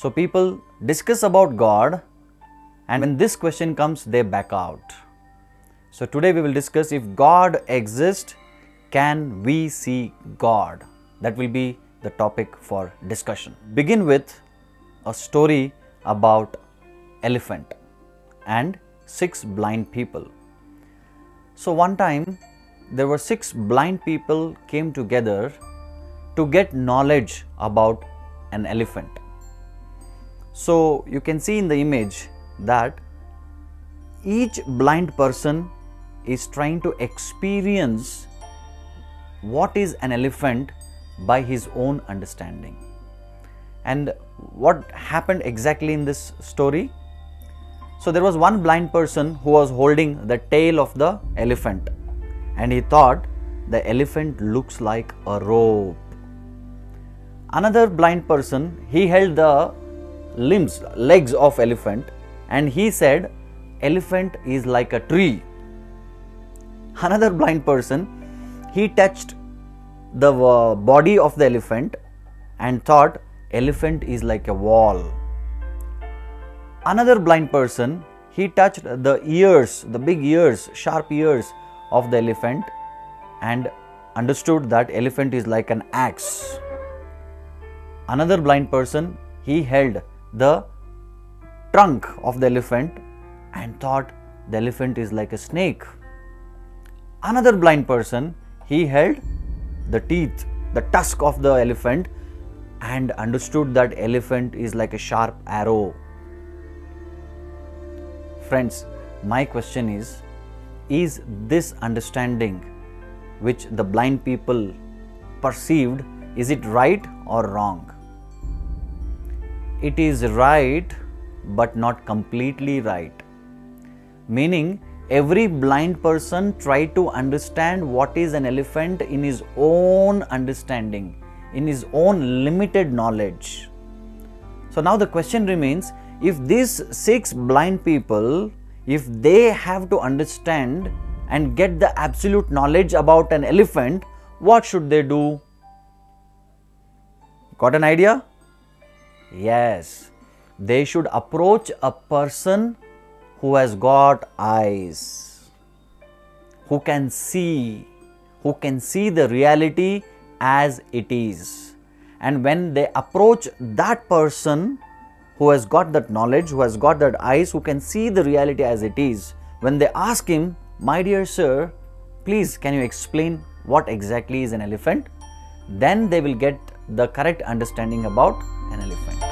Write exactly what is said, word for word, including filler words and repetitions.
So people discuss about God, and when this question comes, they back out. So today we will discuss, if God exists, can we see God? That will be the topic for discussion. Begin with a story about elephant and six blind people. So one time there were six blind people came together to get knowledge about an elephant. So you can see in the image that each blind person is trying to experience what is an elephant by his own understanding. And what happened exactly in this story? So there was one blind person who was holding the tail of the elephant, and he thought the elephant looks like a rope. Another blind person, he held the limbs, legs of elephant, and he said elephant is like a tree. Another blind person, he touched the uh, body of the elephant and thought elephant is like a wall. Another blind person, he touched the ears, the big ears, sharp ears of the elephant, and understood that elephant is like an axe. Another blind person, he held the trunk of the elephant and thought the elephant is like a snake. Another blind person, he held the teeth, the tusk of the elephant, and understood that elephant is like a sharp arrow. Friends, my question is, is this understanding which the blind people perceived, is it right or wrong? It is right, but not completely right. Meaning, every blind person tried to understand what is an elephant in his own understanding, in his own limited knowledge. So now the question remains, if these six blind people, if they have to understand and get the absolute knowledge about an elephant, what should they do? Got an idea? Yes, they should approach a person who has got eyes, who can see, who can see the reality as it is. And when they approach that person who has got that knowledge, who has got that eyes, who can see the reality as it is, when they ask him, my dear sir, please can you explain what exactly is an elephant? Then they will get the correct understanding about an elephant.